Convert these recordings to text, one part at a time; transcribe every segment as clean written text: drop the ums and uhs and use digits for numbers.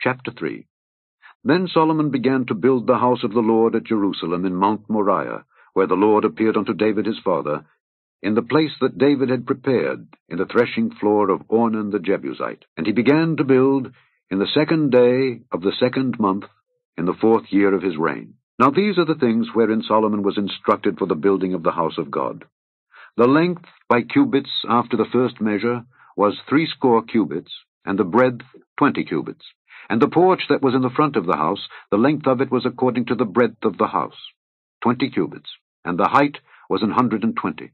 Chapter 3. Then Solomon began to build the house of the Lord at Jerusalem in Mount Moriah, where the Lord appeared unto David his father, in the place that David had prepared, in the threshing floor of Ornan the Jebusite. And he began to build in the second day of the second month, in the fourth year of his reign. Now these are the things wherein Solomon was instructed for the building of the house of God. The length by cubits after the first measure was 80 cubits, and the breadth 20 cubits. And the porch that was in the front of the house, the length of it was according to the breadth of the house, 20 cubits, and the height was 120.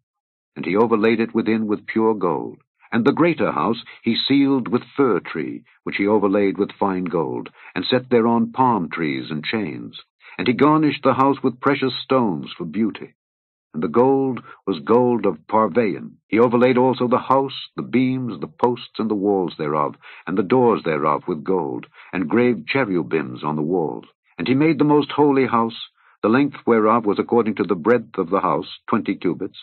And he overlaid it within with pure gold. And the greater house he sealed with fir tree, which he overlaid with fine gold, and set thereon palm trees and chains. And he garnished the house with precious stones for beauty. And the gold was gold of Parvaim. He overlaid also the house, the beams, the posts, and the walls thereof, and the doors thereof with gold, and graved cherubims on the walls. And he made the most holy house, the length whereof was according to the breadth of the house, 20 cubits,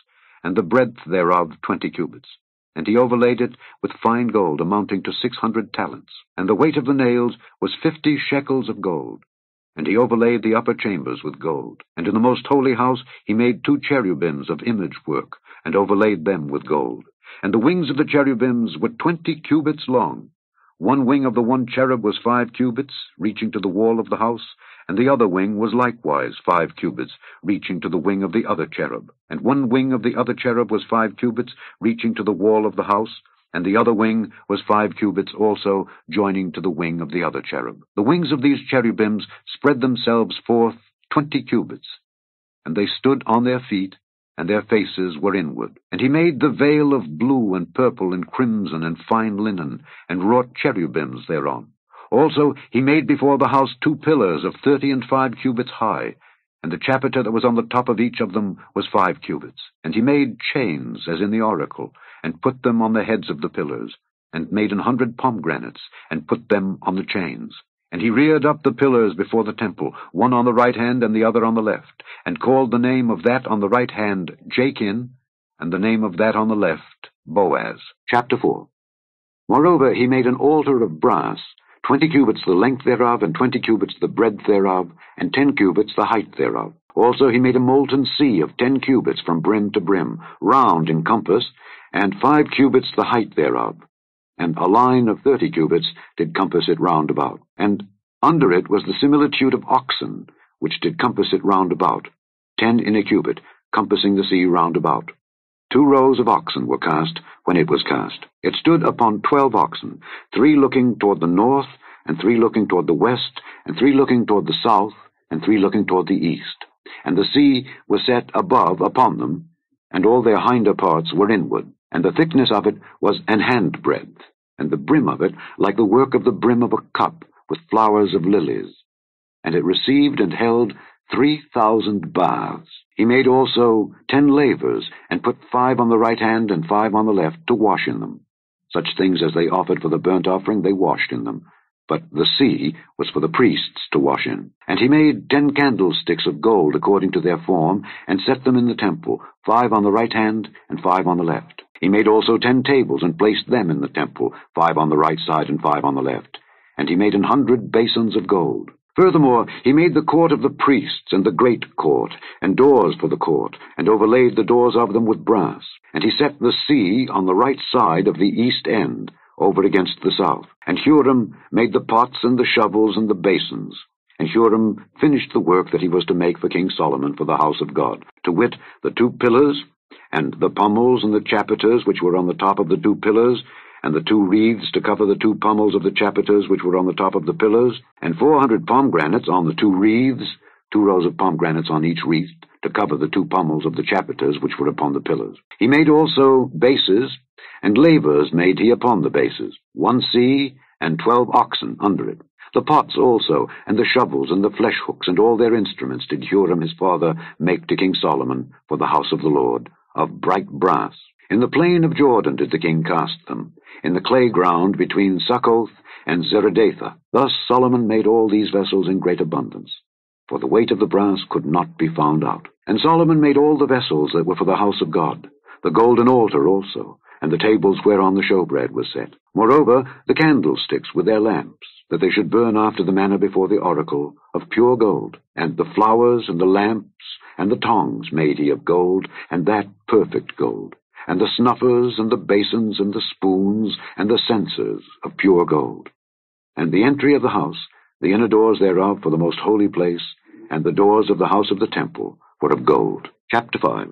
and the breadth thereof 20 cubits. And he overlaid it with fine gold, amounting to 600 talents. And the weight of the nails was 50 shekels of gold. And he overlaid the upper chambers with gold. And in the most holy house he made 2 cherubims of image work, and overlaid them with gold. And the wings of the cherubims were 20 cubits long. One wing of the one cherub was 5 cubits, reaching to the wall of the house, and the other wing was likewise 5 cubits, reaching to the wing of the other cherub. And one wing of the other cherub was 5 cubits, reaching to the wall of the house, and the other wing was 5 cubits also, joining to the wing of the other cherub. The wings of these cherubims spread themselves forth 20 cubits, and they stood on their feet, and their faces were inward. And he made the veil of blue and purple and crimson and fine linen, and wrought cherubims thereon. Also he made before the house 2 pillars of 30 and 5 cubits high, and the chapiter that was on the top of each of them was 5 cubits. And he made chains, as in the oracle, and put them on the heads of the pillars, and made 100 pomegranates, and put them on the chains. And he reared up the pillars before the temple, one on the right hand and the other on the left, and called the name of that on the right hand Jachin, and the name of that on the left Boaz. Chapter 4. Moreover, he made an altar of brass, 20 cubits the length thereof, and 20 cubits the breadth thereof, and 10 cubits the height thereof. Also he made a molten sea of 10 cubits from brim to brim, round in compass, and 5 cubits the height thereof. And a line of 30 cubits did compass it round about. And under it was the similitude of oxen, which did compass it round about, 10 in a cubit, compassing the sea round about. 2 rows of oxen were cast when it was cast. It stood upon 12 oxen, 3 looking toward the north, and 3 looking toward the west, and 3 looking toward the south, and 3 looking toward the east. And the sea was set above upon them, and all their hinder parts were inward. And the thickness of it was an handbreadth, and the brim of it like the work of the brim of a cup, with flowers of lilies. And it received and held 3,000 baths. He made also 10 lavers, and put 5 on the right hand and 5 on the left, to wash in them. Such things as they offered for the burnt offering they washed in them, but the sea was for the priests to wash in. And he made 10 candlesticks of gold according to their form, and set them in the temple, 5 on the right hand and 5 on the left. He made also 10 tables, and placed them in the temple, 5 on the right side and 5 on the left. And he made 100 basins of gold. Furthermore, he made the court of the priests, and the great court, and doors for the court, and overlaid the doors of them with brass. And he set the sea on the right side of the east end, over against the south. And Huram made the pots and the shovels and the basins. And Huram finished the work that he was to make for King Solomon for the house of God, to wit, the 2 pillars, and the pommels and the chapiters which were on the top of the 2 pillars, and the 2 wreaths to cover the 2 pommels of the chapiters which were on the top of the pillars, and 400 pomegranates on the 2 wreaths, 2 rows of pomegranates on each wreath, to cover the 2 pommels of the chapiters which were upon the pillars. He made also bases, and lavers made he upon the bases, 1 sea, and 12 oxen under it. The pots also, and the shovels, and the flesh hooks, and all their instruments did Huram his father make to King Solomon for the house of the Lord, of bright brass. In the plain of Jordan did the king cast them, in the clay ground between Succoth and Zeredatha. Thus Solomon made all these vessels in great abundance, for the weight of the brass could not be found out. And Solomon made all the vessels that were for the house of God, the golden altar also, and the tables whereon the showbread was set. Moreover, the candlesticks with their lamps, that they should burn after the manner before the oracle, of pure gold, and the flowers and the lamps, and the tongs made he of gold, and that perfect gold, and the snuffers, and the basins, and the spoons, and the censers of pure gold. And the entry of the house, the inner doors thereof for the most holy place, and the doors of the house of the temple were of gold. Chapter 5.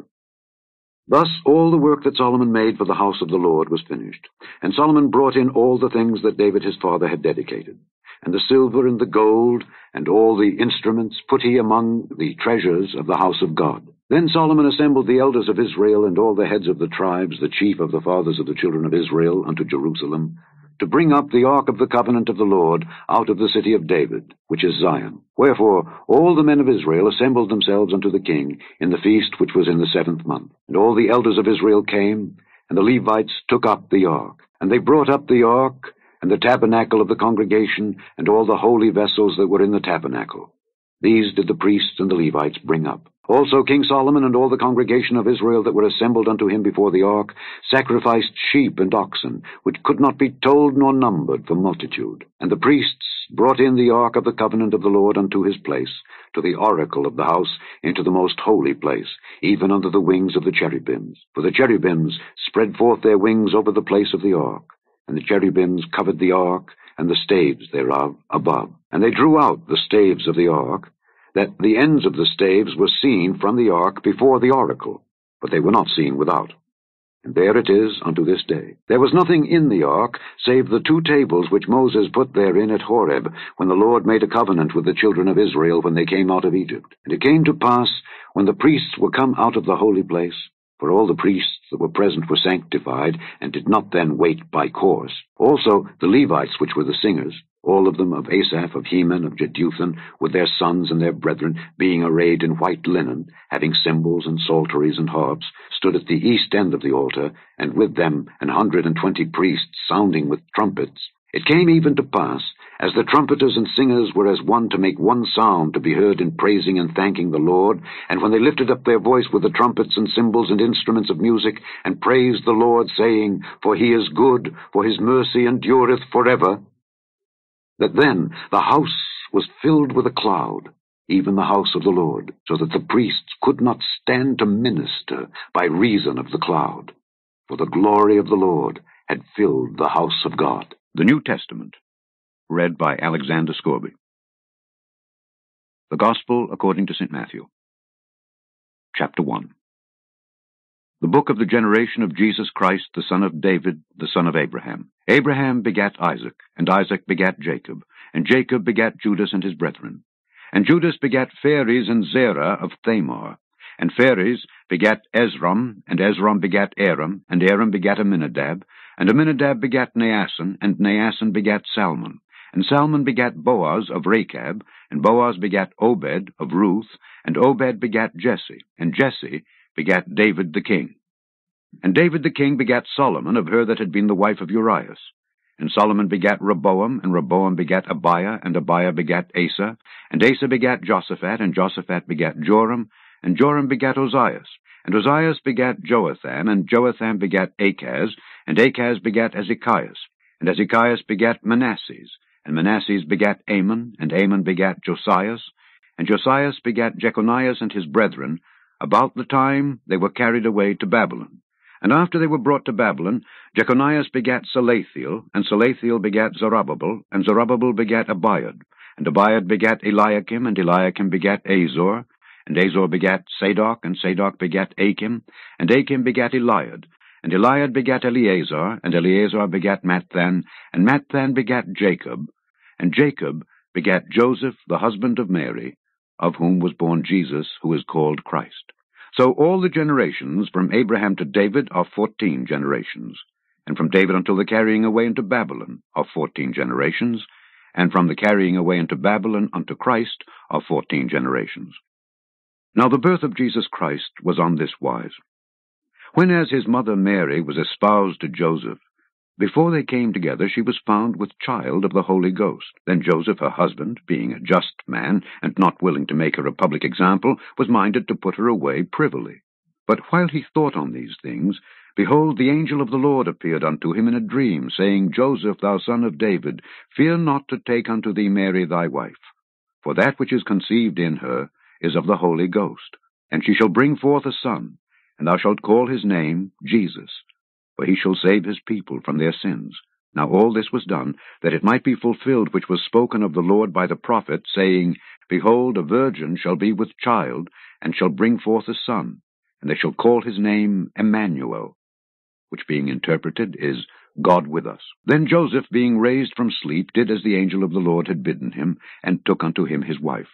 Thus all the work that Solomon made for the house of the Lord was finished. And Solomon brought in all the things that David his father had dedicated. And the silver and the gold and all the instruments put he among the treasures of the house of God. Then Solomon assembled the elders of Israel and all the heads of the tribes, the chief of the fathers of the children of Israel, unto Jerusalem, to bring up the ark of the covenant of the Lord out of the city of David, which is Zion. Wherefore all the men of Israel assembled themselves unto the king in the feast which was in the 7th month. And all the elders of Israel came, and the Levites took up the ark. And they brought up the ark, and the tabernacle of the congregation, and all the holy vessels that were in the tabernacle. These did the priests and the Levites bring up. Also King Solomon and all the congregation of Israel that were assembled unto him before the ark sacrificed sheep and oxen, which could not be told nor numbered for multitude. And the priests brought in the ark of the covenant of the Lord unto his place, to the oracle of the house, into the most holy place, even under the wings of the cherubims. For the cherubims spread forth their wings over the place of the ark, and the cherubims covered the ark and the staves thereof above. And they drew out the staves of the ark, that the ends of the staves were seen from the ark before the oracle, but they were not seen without. And there it is unto this day. There was nothing in the ark save the 2 tables which Moses put therein at Horeb, when the Lord made a covenant with the children of Israel when they came out of Egypt. And it came to pass, when the priests were come out of the holy place, for all the priests that were present were sanctified, and did not then wait by course. Also the Levites, which were the singers, all of them of Asaph, of Heman, of Jeduthun, with their sons and their brethren, being arrayed in white linen, having cymbals and psalteries and harps, stood at the east end of the altar, and with them 120 priests, sounding with trumpets. It came even to pass, as the trumpeters and singers were as one to make one sound to be heard in praising and thanking the Lord, and when they lifted up their voice with the trumpets and cymbals and instruments of music, and praised the Lord, saying, For he is good, for his mercy endureth forever, that then the house was filled with a cloud, even the house of the Lord, so that the priests could not stand to minister by reason of the cloud. For the glory of the Lord had filled the house of God. The New Testament, read by Alexander Scorby. The Gospel according to St. Matthew. Chapter 1. The book of the generation of Jesus Christ, the son of David, the son of Abraham. Abraham begat Isaac, and Isaac begat Jacob, and Jacob begat Judas and his brethren. And Judas begat Phares and Zerah of Thamar. And Phares begat Esrom, and Esrom begat Aram, and Aram begat Aminadab, and Aminadab begat Naasson, and Naasson begat Salmon. And Salmon begat Boaz of Rechab, and Boaz begat Obed of Ruth, and Obed begat Jesse, and Jesse begat David the king. And David the king begat Solomon of her that had been the wife of Urias. And Solomon begat Rehoboam, and Rehoboam begat Abiah, and Abiah begat Asa, and Asa begat Josaphat, and Josaphat begat Joram, and Joram begat Ozias, and Ozias begat Joatham, and Joatham begat Achaz, and Achaz begat Ezekias, and Ezekias begat Manasseh, and Manasseh begat Amon, and Amon begat Josias, and Josias begat Jeconias and his brethren, about the time they were carried away to Babylon. And after they were brought to Babylon, Jeconias begat Salathiel, and Salathiel begat Zerubbabel, and Zerubbabel begat Abiad, and Abiad begat Eliakim, and Eliakim begat Azor, and Azor begat Sadok, and Sadok begat Achim, and Achim begat Eliad, and Eliad begat Eleazar, and Eleazar begat Matthan, and Matthan begat Jacob, and Jacob begat Joseph, the husband of Mary, of whom was born Jesus, who is called Christ. So all the generations from Abraham to David are 14 generations, and from David until the carrying away into Babylon are 14 generations, and from the carrying away into Babylon unto Christ are 14 generations. Now the birth of Jesus Christ was on this wise. Whenas his mother Mary was espoused to Joseph, before they came together, she was found with child of the Holy Ghost. Then Joseph, her husband, being a just man, and not willing to make her a public example, was minded to put her away privily. But while he thought on these things, Behold, the angel of the Lord appeared unto him in a dream, saying, Joseph, thou son of David, fear not to take unto thee Mary thy wife, for that which is conceived in her is of the Holy Ghost. And she shall bring forth a son, and thou shalt call his name Jesus, for he shall save his people from their sins. Now all this was done, that it might be fulfilled which was spoken of the Lord by the prophet, saying, Behold, a virgin shall be with child, and shall bring forth a son, and they shall call his name Emmanuel, which being interpreted is God with us. Then Joseph, being raised from sleep, did as the angel of the Lord had bidden him, and took unto him his wife,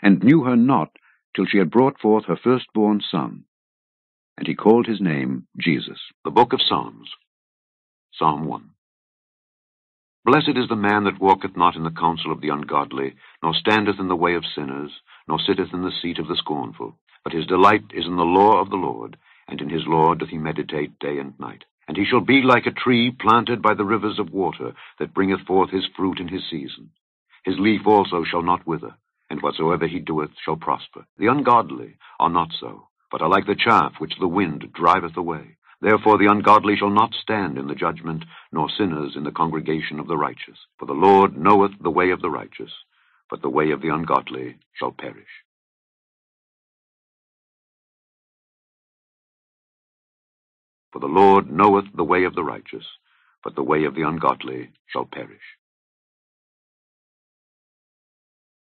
and knew her not till she had brought forth her firstborn son. And he called his name Jesus. The Book of Psalms. Psalm 1. Blessed is the man that walketh not in the counsel of the ungodly, nor standeth in the way of sinners, nor sitteth in the seat of the scornful. But his delight is in the law of the Lord, and in his law doth he meditate day and night. And he shall be like a tree planted by the rivers of water, that bringeth forth his fruit in his season. His leaf also shall not wither, and whatsoever he doeth shall prosper. The ungodly are not so, but are like the chaff which the wind driveth away. Therefore the ungodly shall not stand in the judgment, nor sinners in the congregation of the righteous. For the Lord knoweth the way of the righteous, but the way of the ungodly shall perish. For the Lord knoweth the way of the righteous, but the way of the ungodly shall perish.